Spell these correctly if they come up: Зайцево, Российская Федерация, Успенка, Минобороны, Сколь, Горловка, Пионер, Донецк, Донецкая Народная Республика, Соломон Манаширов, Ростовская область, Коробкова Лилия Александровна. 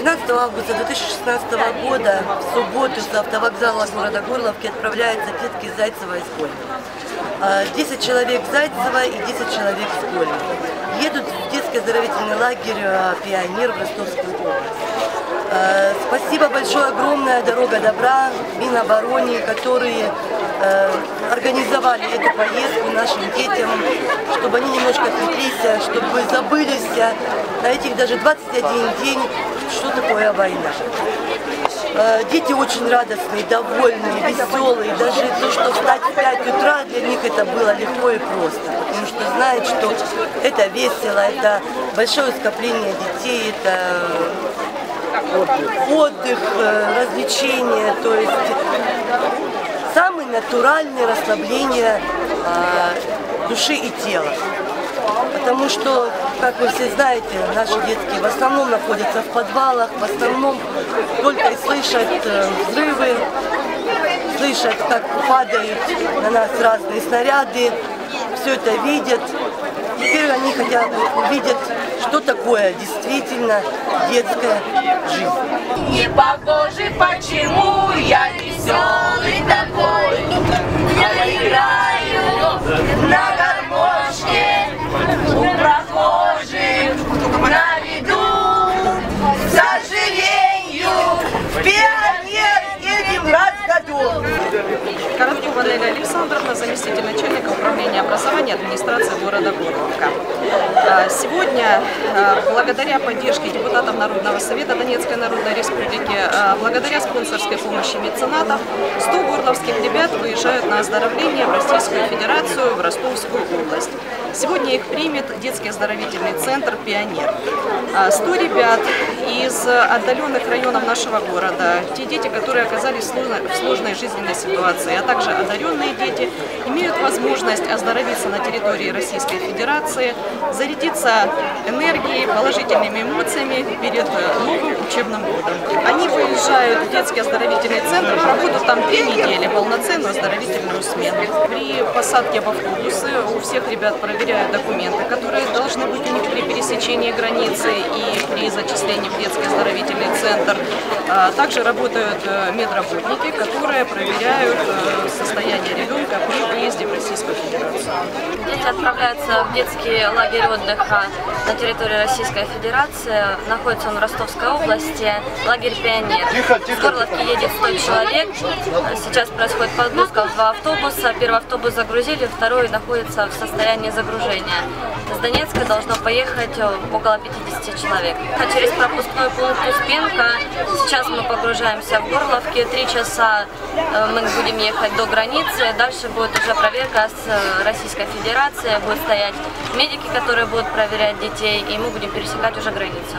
12 августа 2016 года в субботу с автовокзала города Горловки отправляются детки из Зайцева и Сколь. 10 человек в Зайцево и 10 человек в Сколь. Едут в детский оздоровительный лагерь «Пионер» в Ростовскую область. Спасибо большое, огромная дорога добра, Минобороны, которые организовали эту поездку нашим детям, чтобы они немножко отвлеклись, чтобы забылись на этих даже 21 день, что такое война. Дети очень радостные, довольные, веселые. Даже то, что встать в 5 утра, для них это было легко и просто. Потому что знают, что это весело, это большое скопление детей, это отдых, развлечения, то есть самые натуральные расслабления души и тела. Потому что, как вы все знаете, наши детки в основном находятся в подвалах, в основном только и слышат взрывы, слышат, как падают на нас разные снаряды, все это видят. Теперь они хотят увидеть, что такое действительно детская жизнь. Не похоже, почему я веселый такой, я играю на гармошке у прохожих, на виду, к сожалению, пионер едем раз в году. Коробкова Лилия Александровна, заместитель начальника управления образования администрации города Горловка. Сегодня, благодаря поддержке депутатов Народного совета Донецкой Народной Республики, благодаря спонсорской помощи меценатов, 100 горловских ребят выезжают на оздоровление в Российскую Федерацию, в Ростовскую область. Сегодня их примет детский оздоровительный центр «Пионер». 100 ребят из отдаленных районов нашего города, те дети, которые оказались в сложной жизненной ситуации, а также одаренные дети, имеют возможность оздоровиться на территории Российской Федерации, зарядиться энергией, положительными эмоциями перед новым учебным годом. Они выезжают в детский оздоровительный центр, проводят там 3 недели полноценную оздоровительную смену. При посадке в автобусы у всех ребят проверяют документы, которые должны быть у них при пересечении границы и при зачислении в детский оздоровительный центр. Также работают медработники, которые проверяют состояние ребенка при выезде в Российскую Федерацию. Дети отправляются в детский лагерь отдыха на территории Российской Федерации. Находится он в Ростовской области, лагерь «Пионер». В Горловке едет 100 человек. Сейчас происходит подгрузка в 2 автобуса. Первый автобус загрузили, второй находится в состоянии загружения. С Донецка должно поехать около 50 человек. Через пропускной пункт Успенка сейчас мы погружаемся в Горловке. 3 часа мы будем ехать до границы. Дальше будет уже проверка с Российской Федерации. Будут стоять медики, которые будут проверять детей, и мы будем пересекать уже границу.